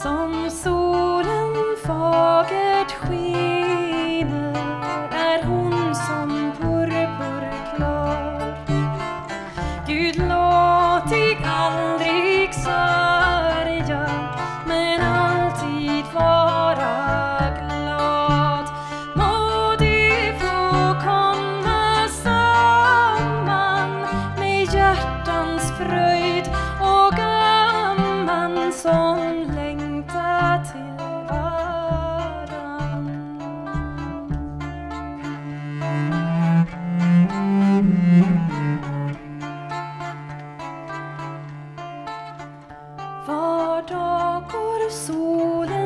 Som solen fagert skiner är hon som purpurklar. Gud låt dig aldrig sörja, men alltid vara glad. Må du få komma samman med hjärtans fröjd och gamman som var dag går solen